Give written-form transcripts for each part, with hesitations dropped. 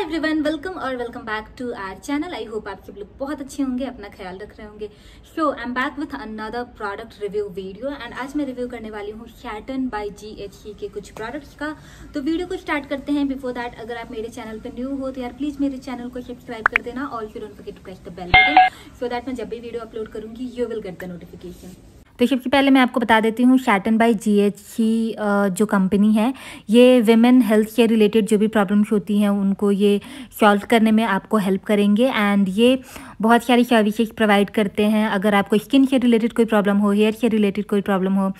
हाय everyone, welcome और welcome back to our channel. I hope आप सब लोग बहुत अच्छे होंगे, अपना ख्याल रख रहे होंगे। So I am back with another product review video and आज मैं रिव्यू करने वाली हूँ सैटर्न बाय GHC के कुछ प्रोडक्ट्स का। तो वीडियो को स्टार्ट करते हैं। बिफोर दैट, अगर आप मेरे चैनल पर न्यू हो तो यार प्लीज़ मेरे चैनल को सब्सक्राइब कर देना और फिर उन पर press the bell button so that मैं जब भी वीडियो अपलोड करूँगी you will get the notification. तो सबसे पहले मैं आपको बता देती हूँ सैटर्न बाय GHC जो कंपनी है, ये विमेन हेल्थ से रिलेटेड जो भी प्रॉब्लम्स होती हैं उनको ये सॉल्व करने में आपको हेल्प करेंगे एंड ये बहुत सारी सर्विसेज प्रोवाइड करते हैं। अगर आपको स्किन से रिलेटेड कोई प्रॉब्लम हो, हेयर से रिलेटेड कोई प्रॉब्लम हो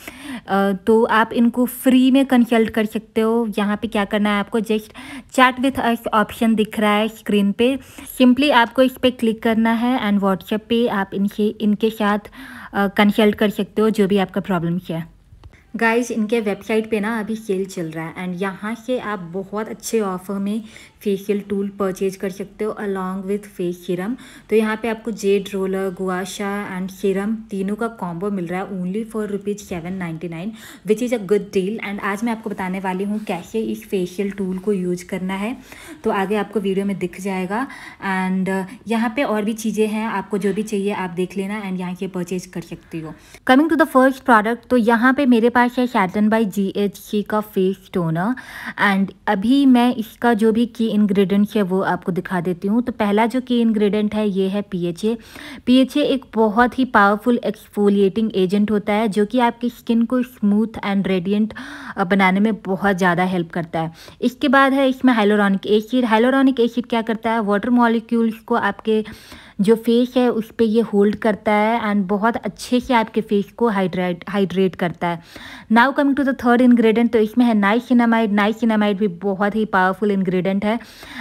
तो आप इनको फ्री में कंसल्ट कर सकते हो। यहाँ पर क्या करना है आपको, just chat with us option दिख रहा है स्क्रीन पर, सिंपली आपको इस पर क्लिक करना है एंड व्हाट्सएप पर आप इनके साथ कंसल्ट कर सकते हो जो भी आपका प्रॉब्लम है। गाइस, इनके वेबसाइट पे ना अभी सेल चल रहा है एंड यहाँ से आप बहुत अच्छे ऑफर में फेशियल टूल परचेज कर सकते हो अलॉन्ग विथ फेस सीरम। तो यहाँ पे आपको जेड रोलर, गुआ शा एंड सीरम तीनों का कॉम्बो मिल रहा है only for ₹799 which is a good deal. And आज मैं आपको बताने वाली हूँ कैसे इस फेशियल टूल को यूज करना है, तो आगे आपको वीडियो में दिख जाएगा। एंड यहाँ पर और भी चीज़ें हैं, आपको जो भी चाहिए आप देख लेना एंड यहाँ से परचेज कर सकती हो। Coming to the first product, तो यहाँ पर मेरे पास है सैटर्न बाय GHC का फेस टोनर एंड अभी मैं इसका जो भी की इंग्रेडिएंट है वो आपको दिखा देती हूँ। तो पहला जो की इंग्रेडिएंट है ये है PHA। PHA एक बहुत ही पावरफुल एक्सफोलिएटिंग एजेंट होता है जो कि आपकी स्किन को स्मूथ एंड रेडिएंट बनाने में बहुत ज़्यादा हेल्प करता है। इसके बाद है इसमें हाइलोरॉनिक एसिड। हाइलोरॉनिक एसिड क्या करता है, वाटर मॉलिक्यूल्स को आपके जो फेस है उस पर ये होल्ड करता है एंड बहुत अच्छे से आपके फेस को हाइड्रेट करता है। Now coming to the third ingredient, तो इसमें है नाइसिनामाइड। नाइसिनामाइड भी बहुत ही पावरफुल इंग्रेडिएंट है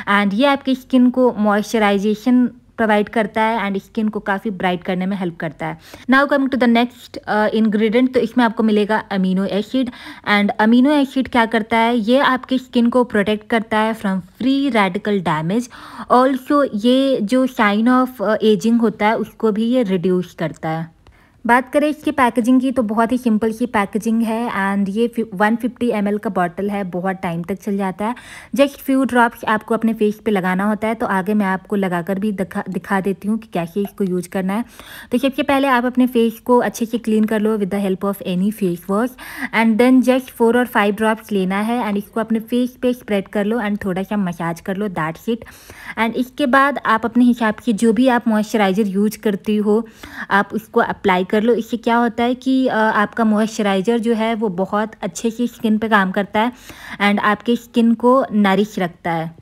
एंड ये आपकी स्किन को मॉइस्चराइजेशन प्रोवाइड करता है एंड स्किन को काफ़ी ब्राइट करने में हेल्प करता है। Now coming to the next ingredient, तो इसमें आपको मिलेगा amino acid and amino acid क्या करता है, ये आपकी स्किन को प्रोटेक्ट करता है from free radical damage. Also ये जो साइन ऑफ एजिंग होता है उसको भी ये रिड्यूस करता है। बात करें इसकी पैकेजिंग की, तो बहुत ही सिंपल सी पैकेजिंग है एंड ये 150 ml का बॉटल है, बहुत टाइम तक चल जाता है। जस्ट फ्यू ड्रॉप्स आपको अपने फेस पे लगाना होता है। तो आगे मैं आपको लगाकर भी दिखा देती हूँ कि कैसे इसको यूज करना है। तो सबसे पहले आप अपने फेस को अच्छे से क्लीन कर लो with the help of any face wash and then just 4 और 5 ड्रॉप्स लेना है एंड इसको अपने फेस पे स्प्रेड कर लो एंड थोड़ा सा मसाज कर लो, दैट्स इट। एंड इसके बाद आप अपने हिसाब से जो भी आप मॉइस्चराइज़र यूज करती हो आप उसको अप्लाई कर लो। इससे क्या होता है कि आपका मॉइस्चराइज़र जो है वो बहुत अच्छे से स्किन पे काम करता है एंड आपकी स्किन को नरिश रखता है।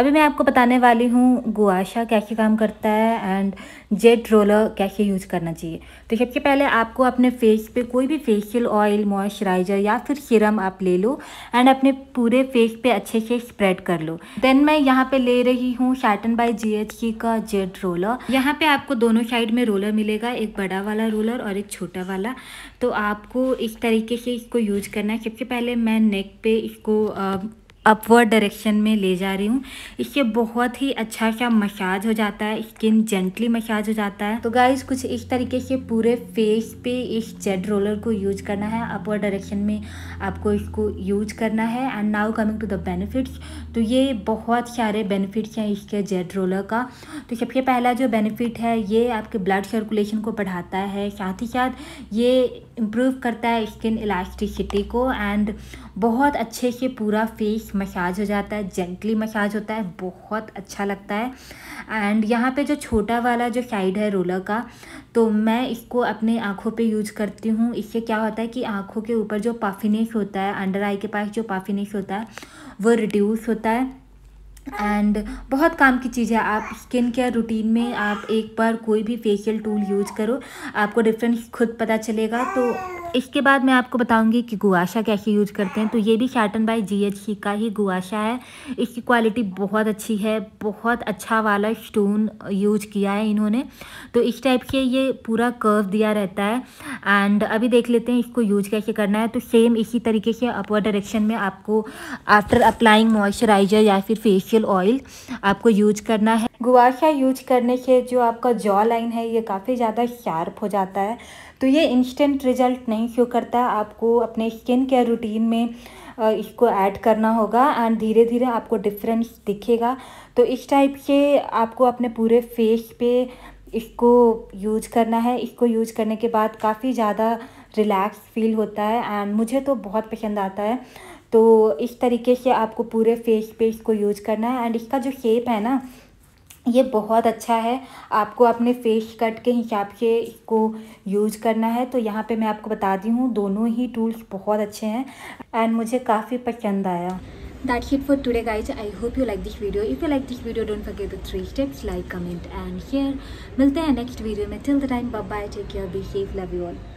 अभी मैं आपको बताने वाली हूँ गुआ शा कैसे काम करता है एंड जेड रोलर कैसे यूज़ करना चाहिए। तो सबसे पहले आपको अपने फेस पे कोई भी फेशियल ऑयल, मॉइस्चराइज़र या फिर सीरम आप ले लो एंड अपने पूरे फेस पे अच्छे से स्प्रेड कर लो। देन मैं यहाँ पे ले रही हूँ सैटर्न बाय GHC का जेड रोलर। यहाँ पे आपको दोनों साइड में रोलर मिलेगा, एक बड़ा वाला रोलर और एक छोटा वाला। तो आपको इस तरीके से इसको यूज करना है। सबसे पहले मैं नेक पे इसको अपवर्ड डायरेक्शन में ले जा रही हूँ, इससे बहुत ही अच्छा सा मसाज हो जाता है, स्किन जेंटली मसाज हो जाता है। तो गाइस, कुछ इस तरीके से पूरे फेस पे इस जेड रोलर को यूज करना है, अपवर्ड डायरेक्शन में आपको इसको यूज करना है। And now coming to the benefits, तो ये बहुत सारे बेनिफिट्स हैं इसके जेड रोलर का। तो सबसे पहला जो बेनिफिट है, ये आपके ब्लड सर्कुलेशन को बढ़ाता है, साथ ही साथ ये इम्प्रूव करता है स्किन इलास्टिसिटी को एंड बहुत अच्छे से पूरा फेस मसाज हो जाता है, जेंटली मसाज होता है, बहुत अच्छा लगता है। एंड यहाँ पे जो छोटा वाला जो साइड है रोलर का, तो मैं इसको अपने आँखों पे यूज करती हूँ। इससे क्या होता है कि आँखों के ऊपर जो पफिनेस होता है, अंडर आई के पास जो पफिनेस होता है वो रिड्यूस होता है एंड बहुत काम की चीज़ है। आप स्किन केयर रूटीन में आप एक बार कोई भी फेशियल टूल यूज करो, आपको डिफरेंस खुद पता चलेगा। तो इसके बाद मैं आपको बताऊंगी कि गुआ शा कैसे यूज करते हैं। तो ये भी सैटर्न बाय GHC का ही गुआ शा है, इसकी क्वालिटी बहुत अच्छी है, बहुत अच्छा वाला स्टोन यूज किया है इन्होंने। तो इस टाइप से ये पूरा कर्व दिया रहता है एंड अभी देख लेते हैं इसको यूज कैसे करना है। तो सेम इसी तरीके से अपवर्ड डायरेक्शन में आपको आफ्टर अप्लाइंग मॉइस्चराइज़र या फिर फेस एसेंशियल ऑयल आपको यूज करना है। गुआ शा यूज करने से जो आपका जॉ लाइन है ये काफ़ी ज़्यादा शार्प हो जाता है। तो ये इंस्टेंट रिजल्ट नहीं शो करता, आपको अपने स्किन केयर रूटीन में इसको ऐड करना होगा एंड धीरे धीरे आपको डिफरेंस दिखेगा। तो इस टाइप से आपको अपने पूरे फेस पे इसको यूज करना है। इसको यूज करने के बाद काफ़ी ज़्यादा रिलैक्स फील होता है एंड मुझे तो बहुत पसंद आता है। तो इस तरीके से आपको पूरे फेस पे इसको यूज करना है एंड इसका जो शेप है ना ये बहुत अच्छा है, आपको अपने फेस कट के हिसाब से इसको यूज करना है। तो यहाँ पे मैं आपको बता दी हूँ दोनों ही टूल्स बहुत अच्छे हैं एंड मुझे काफ़ी पसंद आया। That's it for today guys. I hope you like this video. If you like this video, don't forget the 3 steps: like, comment and share. मिलते हैं नेक्स्ट वीडियो में। Till the time, bye bye, take care, be safe, love you all.